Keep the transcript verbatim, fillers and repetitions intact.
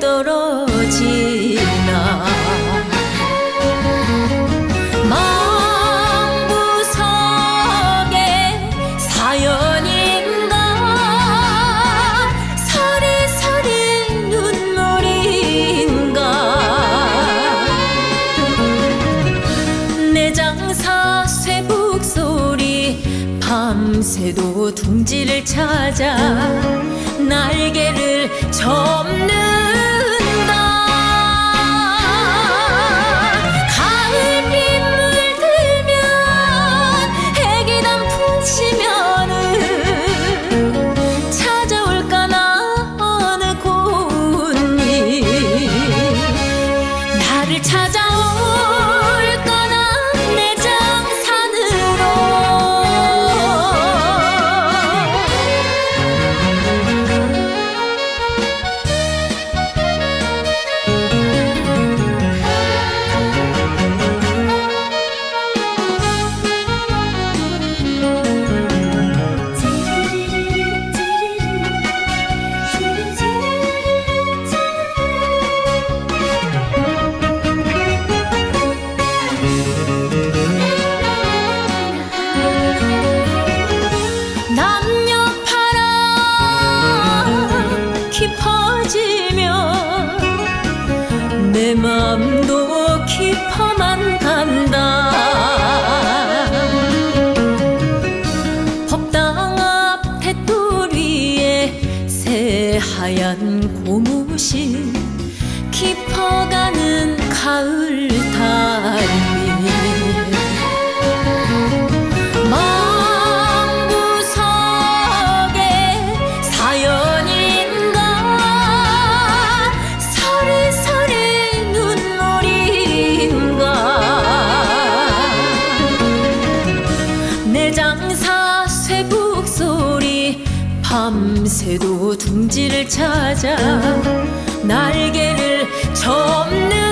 떨어지나 망부석의 사연인가 서리서리 눈물인가 내장사 쇠북소리 밤새도 둥지를 찾아 날개를 접는다. 가을비 물들면 애기 단풍 치면은 찾아올까나 어느 꽃잎 나를 찾아올까나 내장산으로 남녀파랑 깊어지면 내 맘도 깊어만 간다. 법당 앞 대돌 위에 새하얀 고무신 깊어가는 가을 달빛 내장사 쇠북소리 밤새도 둥지를 찾아 날개를 접는